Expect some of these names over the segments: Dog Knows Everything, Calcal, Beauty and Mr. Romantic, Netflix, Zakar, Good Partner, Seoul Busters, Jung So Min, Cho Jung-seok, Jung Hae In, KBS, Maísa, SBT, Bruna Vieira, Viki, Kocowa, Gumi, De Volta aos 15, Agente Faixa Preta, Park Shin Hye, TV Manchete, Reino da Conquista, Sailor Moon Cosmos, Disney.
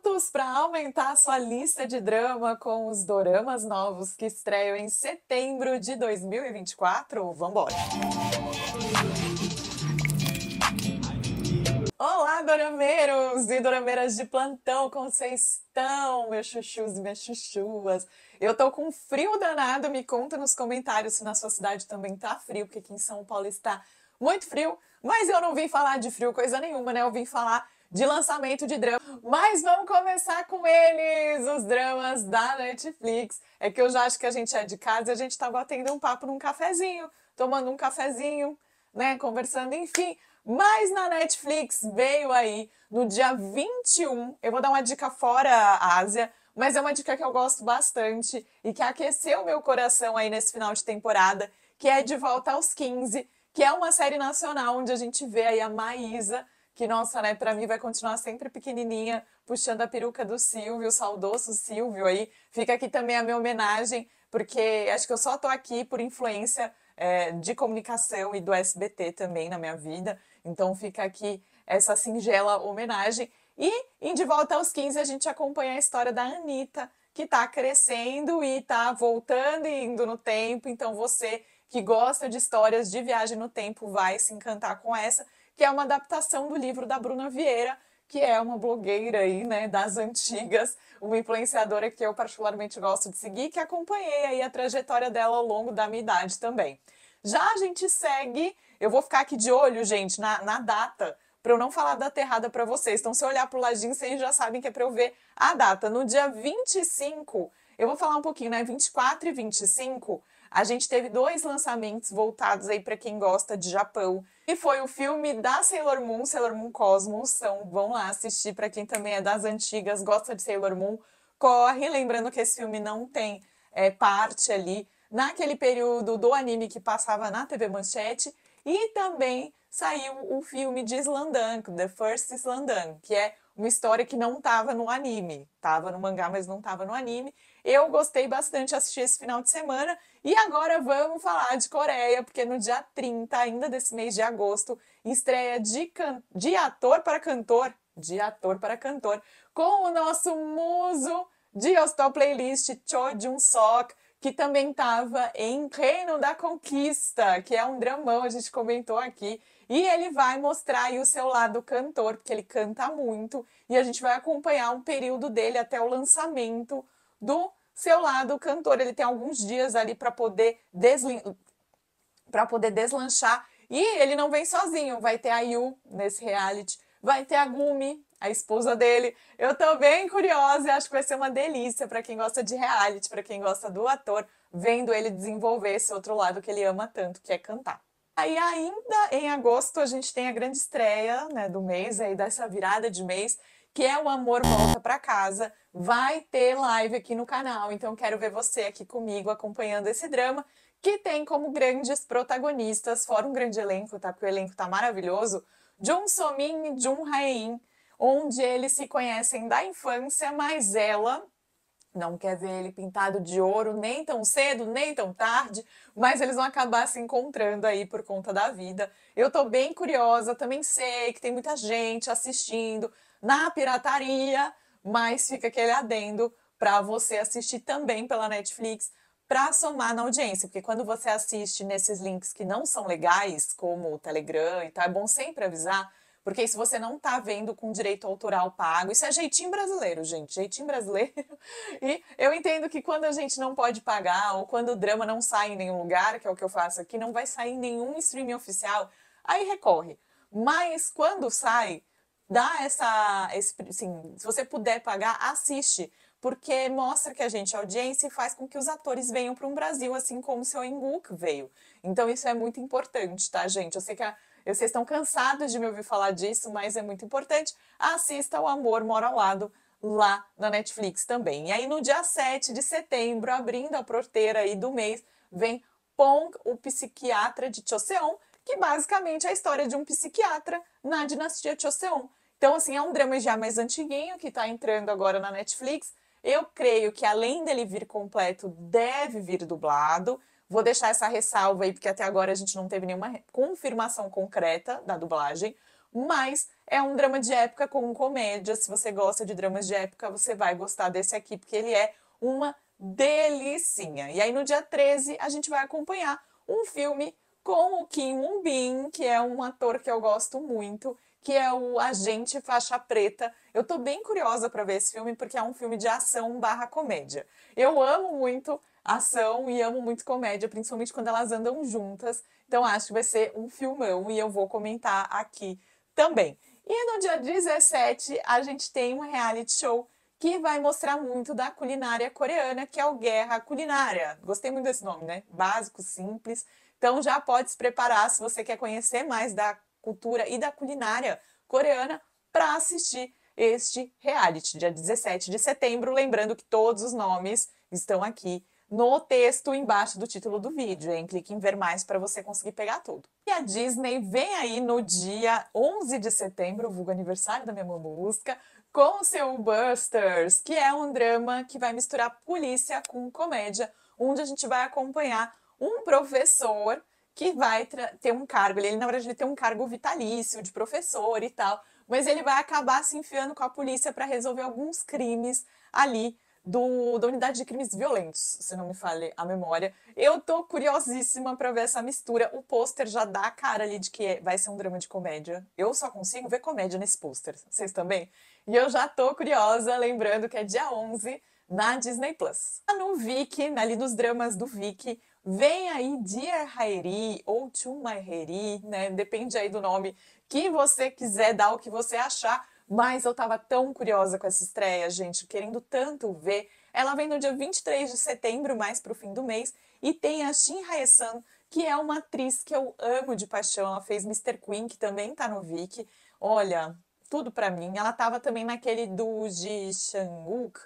prontos para aumentar sua lista de drama com os doramas novos que estreiam em setembro de 2024? Vambora! Olá, dorameiros e dorameiras de plantão, como vocês estão, meus chuchus e minhas chuchuas? Eu tô com frio danado, me conta nos comentários se na sua cidade também tá frio, porque aqui em São Paulo está muito frio, mas eu não vim falar de frio coisa nenhuma, né? Eu vim falar de lançamento de drama. Mas vamos começar com eles, os dramas da Netflix. É que eu já acho que a gente é de casa e a gente tá batendo um papo num cafezinho, tomando um cafezinho, né, conversando, enfim. Mas na Netflix veio aí, no dia 21, eu vou dar uma dica fora a Ásia, mas é uma dica que eu gosto bastante e que aqueceu meu coração aí nesse final de temporada, que é De Volta aos 15, que é uma série nacional onde a gente vê aí a Maísa, que, nossa, né, pra mim vai continuar sempre pequenininha, puxando a peruca do Silvio, o saudoso Silvio aí. Fica aqui também a minha homenagem, porque acho que eu só tô aqui por influência de comunicação e do SBT também na minha vida. Então fica aqui essa singela homenagem. E em De Volta aos 15 a gente acompanha a história da Anitta, que tá crescendo e tá voltando e indo no tempo. Então você que gosta de histórias de viagem no tempo vai se encantar com essa, que é uma adaptação do livro da Bruna Vieira, que é uma blogueira aí, né, das antigas, uma influenciadora que eu particularmente gosto de seguir, que acompanhei aí a trajetória dela ao longo da minha idade também. Já a gente segue, eu vou ficar aqui de olho, gente, na data, para eu não falar data errada para vocês. Então, se eu olhar pro ladinho, vocês já sabem que é para eu ver a data. No dia 25, eu vou falar um pouquinho, né, 24 e 25, a gente teve dois lançamentos voltados aí para quem gosta de Japão, e foi o filme da Sailor Moon, Sailor Moon Cosmos. Então, vão lá assistir, para quem também é das antigas, gosta de Sailor Moon, corre. Lembrando que esse filme não tem parte ali naquele período do anime que passava na TV Manchete. E também saiu o filme de Islandan, The First Islandan, que é uma história que não estava no anime, estava no mangá, mas não estava no anime. Eu gostei bastante de assistir esse final de semana. E agora vamos falar de Coreia, porque no dia 30, ainda desse mês de agosto, estreia de ator para cantor, com o nosso muso de Hostel Playlist, Cho Jung-seok, que também estava em Reino da Conquista, que é um dramão, a gente comentou aqui. E ele vai mostrar aí o seu lado cantor, porque ele canta muito, e a gente vai acompanhar um período dele até o lançamento do seu lado cantor. Ele tem alguns dias ali para poder deslanchar, e ele não vem sozinho, vai ter a IU nesse reality, vai ter a Gumi, a esposa dele. Eu tô bem curiosa e acho que vai ser uma delícia para quem gosta de reality, para quem gosta do ator, vendo ele desenvolver esse outro lado que ele ama tanto, que é cantar. Aí ainda em agosto a gente tem a grande estreia, né, do mês, aí dessa virada de mês, que é o Amor Volta Pra Casa. Vai ter live aqui no canal, então quero ver você aqui comigo acompanhando esse drama, que tem como grandes protagonistas, fora um grande elenco, tá? Porque o elenco tá maravilhoso, Jung So Min e Jung Hae In, onde eles se conhecem da infância, mas ela não quer ver ele pintado de ouro nem tão cedo, nem tão tarde, mas eles vão acabar se encontrando aí por conta da vida. Eu tô bem curiosa, também sei que tem muita gente assistindo na pirataria, mas fica aquele adendo para você assistir também pela Netflix, para somar na audiência, porque quando você assiste nesses links que não são legais, como o Telegram e tal, é bom sempre avisar, porque se você não tá vendo com direito autoral pago, isso é jeitinho brasileiro, gente, jeitinho brasileiro. E eu entendo que quando a gente não pode pagar, ou quando o drama não sai em nenhum lugar, que é o que eu faço aqui, não vai sair em nenhum streaming oficial, aí recorre. Mas quando sai, dá assim, se você puder pagar, assiste, porque mostra que a gente é audiência e faz com que os atores venham para um Brasil, assim como o seu Ingook veio. Então isso é muito importante, tá, gente? Eu sei que vocês estão cansados de me ouvir falar disso, mas é muito importante. Assista O Amor Mora ao Lado lá na Netflix também. E aí no dia 7 de setembro, abrindo a porteira aí do mês, vem Pong, o psiquiatra de Choseon, que basicamente é a história de um psiquiatra na dinastia Choseon. Então, assim, é um drama já mais antiguinho que está entrando agora na Netflix. Eu creio que, além dele vir completo, deve vir dublado. Vou deixar essa ressalva aí, porque até agora a gente não teve nenhuma confirmação concreta da dublagem, mas é um drama de época com comédia. Se você gosta de dramas de época, você vai gostar desse aqui, porque ele é uma delicinha. E aí no dia 13 a gente vai acompanhar um filme com o Kim Bum, que é um ator que eu gosto muito, que é o Agente Faixa Preta. Eu tô bem curiosa para ver esse filme, porque é um filme de ação barra comédia. Eu amo muito ação e amo muito comédia, principalmente quando elas andam juntas. Então acho que vai ser um filmão e eu vou comentar aqui também. E no dia 17 a gente tem um reality show que vai mostrar muito da culinária coreana, que é o Guerra Culinária. Gostei muito desse nome, né? Básico, simples. Então já pode se preparar se você quer conhecer mais da cultura e da culinária coreana para assistir este reality, dia 17 de setembro. Lembrando que todos os nomes estão aqui no texto embaixo do título do vídeo, hein? Clique em ver mais para você conseguir pegar tudo. E a Disney vem aí no dia 11 de setembro, vulgo aniversário da minha mamusca, com o Seoul Busters, que é um drama que vai misturar polícia com comédia, onde a gente vai acompanhar um professor que vai ter um cargo, ele na verdade ele tem um cargo vitalício de professor e tal, mas ele vai acabar se enfiando com a polícia para resolver alguns crimes ali da unidade de crimes violentos, se não me falha a memória. Eu tô curiosíssima para ver essa mistura, o pôster já dá a cara ali de que vai ser um drama de comédia. Eu só consigo ver comédia nesse pôster, vocês também? E eu já tô curiosa, lembrando que é dia 11 na Disney Plus. No Viki, ali nos dramas do Viki, vem aí Dear Haeri ou Chumaheri, né? Depende aí do nome que você quiser dar, o que você achar. Mas eu tava tão curiosa com essa estreia, gente, querendo tanto ver. Ela vem no dia 23 de setembro, mais pro fim do mês. E tem a Shin Hye-sun, que é uma atriz que eu amo de paixão. Ela fez Mr. Queen, que também tá no Viki. Olha, tudo pra mim. Ela tava também naquele do Ji Chang-wook,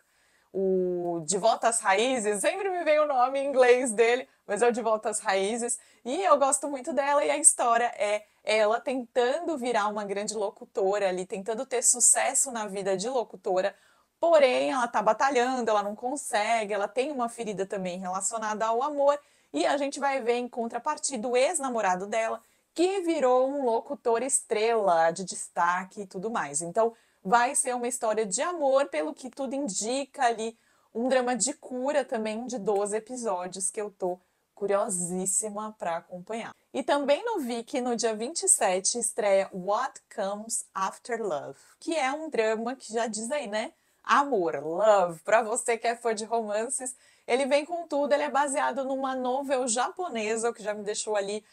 o De Volta às Raízes, sempre me vem o nome em inglês dele, mas é o De Volta às Raízes, e eu gosto muito dela, e a história é ela tentando virar uma grande locutora ali, tentando ter sucesso na vida de locutora, porém ela tá batalhando, ela não consegue, ela tem uma ferida também relacionada ao amor, e a gente vai ver em contrapartida o ex-namorado dela, que virou um locutor estrela de destaque e tudo mais. Então vai ser uma história de amor, pelo que tudo indica ali, um drama de cura também de 12 episódios que eu tô curiosíssima para acompanhar. E também no Viki, no dia 27, estreia What Comes After Love, que é um drama que já diz aí, né? Amor, love, para você que é fã de romances. Ele vem com tudo, ele é baseado numa novel japonesa, o que já me deixou ali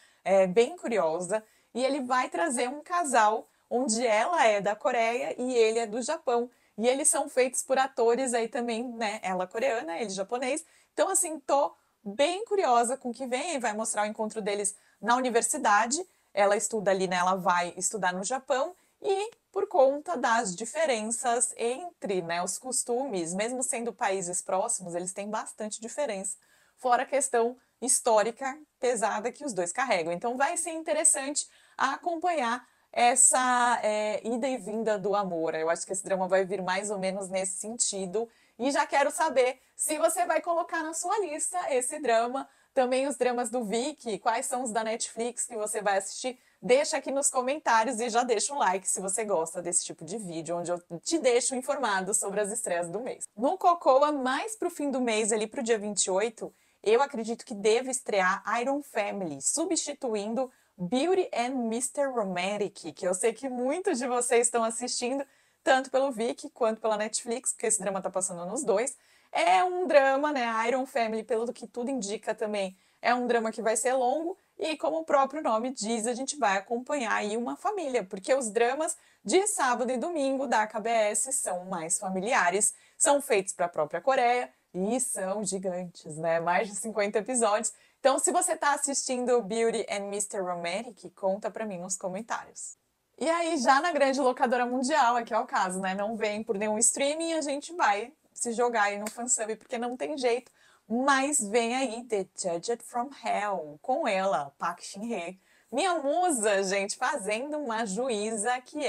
bem curiosa, e ele vai trazer um casal onde ela é da Coreia e ele é do Japão. E eles são feitos por atores aí também, né? Ela coreana, ele japonês. Então, assim, tô bem curiosa com o que vem. Vai mostrar o encontro deles na universidade. Ela estuda ali, né? Ela vai estudar no Japão. E por conta das diferenças entre, né, os costumes, mesmo sendo países próximos, eles têm bastante diferença. Fora a questão histórica pesada que os dois carregam. Então, vai ser interessante acompanhar essa ida e vinda do amor. Eu acho que esse drama vai vir mais ou menos nesse sentido. E já quero saber se você vai colocar na sua lista esse drama, também os dramas do Viki, quais são os da Netflix que você vai assistir. Deixa aqui nos comentários e já deixa um like se você gosta desse tipo de vídeo, onde eu te deixo informado sobre as estreias do mês. No Kocowa, mais pro fim do mês, ali pro dia 28, eu acredito que deva estrear Iron Family, substituindo Beauty and Mr. Romantic, que eu sei que muitos de vocês estão assistindo, tanto pelo Viki quanto pela Netflix, porque esse drama tá passando nos dois. É um drama, né? Iron Family, pelo que tudo indica também, é um drama que vai ser longo e, como o próprio nome diz, a gente vai acompanhar aí uma família, porque os dramas de sábado e domingo da KBS são mais familiares, são feitos para a própria Coreia e são gigantes, né? Mais de 50 episódios. Então, se você está assistindo Beauty and Mr. Romantic, conta para mim nos comentários. E aí, já na grande locadora mundial, aqui é o caso, né? Não vem por nenhum streaming, a gente vai se jogar aí no fansub, porque não tem jeito. Mas vem aí The Judge From Hell, com ela, Park Shin Hye. Minha musa, gente, fazendo uma juíza que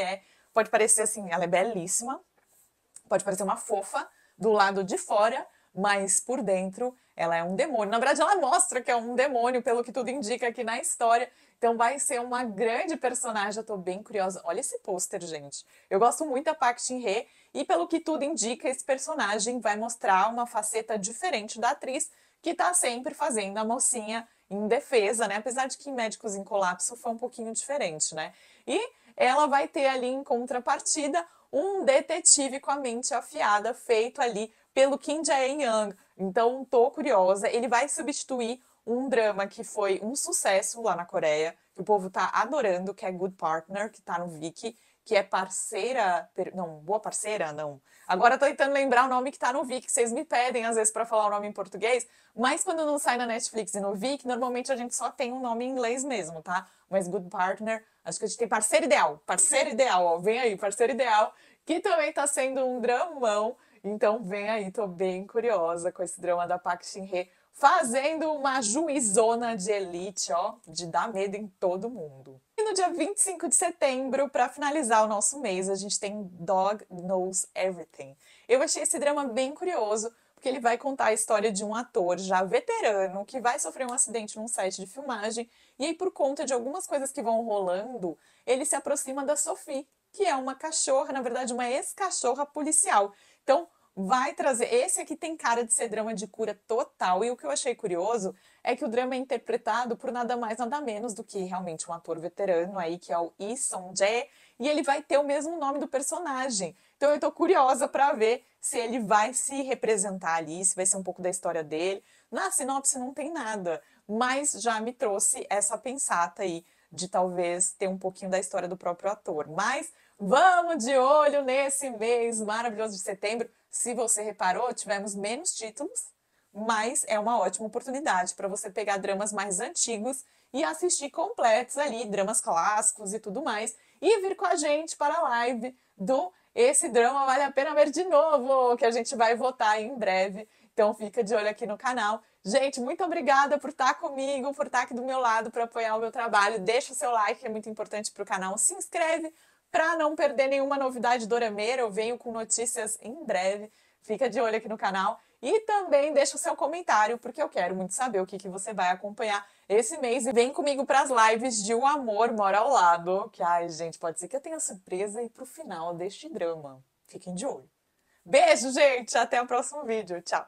pode parecer assim, ela é belíssima, pode parecer uma fofa do lado de fora, mas por dentro ela é um demônio. Na verdade, ela mostra que é um demônio, pelo que tudo indica aqui na história. Então vai ser uma grande personagem, eu tô bem curiosa. Olha esse pôster, gente. Eu gosto muito da Park Shin Hye e, pelo que tudo indica, esse personagem vai mostrar uma faceta diferente da atriz, que tá sempre fazendo a mocinha indefesa, né? Apesar de que em Médicos em Colapso foi um pouquinho diferente, né? E ela vai ter ali, em contrapartida, um detetive com a mente afiada, feito ali pelo Kim Jae-yong. Então, tô curiosa. Ele vai substituir um drama que foi um sucesso lá na Coreia, que o povo tá adorando, que é Good Partner, que tá no Viki, que é parceira... Não, boa parceira, não. Agora tô tentando lembrar o nome que tá no Viki, que vocês me pedem às vezes pra falar o nome em português, mas quando não sai na Netflix e no Viki, normalmente a gente só tem um nome em inglês mesmo, tá? Mas Good Partner, acho que a gente tem Parceiro Ideal, ó, vem aí, Parceiro Ideal, que também tá sendo um dramão, então vem aí, tô bem curiosa com esse drama da Park Shin Hye, fazendo uma juizona de elite, ó, de dar medo em todo mundo. E no dia 25 de setembro, para finalizar o nosso mês, a gente tem Dog Knows Everything. Eu achei esse drama bem curioso, porque ele vai contar a história de um ator já veterano que vai sofrer um acidente num set de filmagem e aí, por conta de algumas coisas que vão rolando, ele se aproxima da Sophie, que é uma cachorra, na verdade uma ex-cachorra policial. Então, vai trazer... Esse aqui tem cara de ser drama de cura total, e o que eu achei curioso é que o drama é interpretado por nada mais, nada menos do que realmente um ator veterano aí, que é o Lee Seong-jae, e ele vai ter o mesmo nome do personagem. Então eu tô curiosa pra ver se ele vai se representar ali, se vai ser um pouco da história dele. Na sinopse não tem nada, mas já me trouxe essa pensata aí de talvez ter um pouquinho da história do próprio ator. Mas vamos de olho nesse mês maravilhoso de setembro. Se você reparou, tivemos menos títulos, mas é uma ótima oportunidade para você pegar dramas mais antigos e assistir completos ali, dramas clássicos e tudo mais, e vir com a gente para a live do Esse Drama Vale a Pena Ver de Novo, que a gente vai votar em breve. Então fica de olho aqui no canal. Gente, muito obrigada por estar comigo, por estar aqui do meu lado, para apoiar o meu trabalho. Deixa o seu like, que é muito importante para o canal. Se inscreve para não perder nenhuma novidade dorameira. Eu venho com notícias em breve. Fica de olho aqui no canal. E também deixa o seu comentário, porque eu quero muito saber o que você vai acompanhar esse mês. E vem comigo para as lives de O Amor Mora ao Lado, que, ai, gente, pode ser que eu tenha surpresa aí pro final deste drama. Fiquem de olho. Beijo, gente! Até o próximo vídeo. Tchau!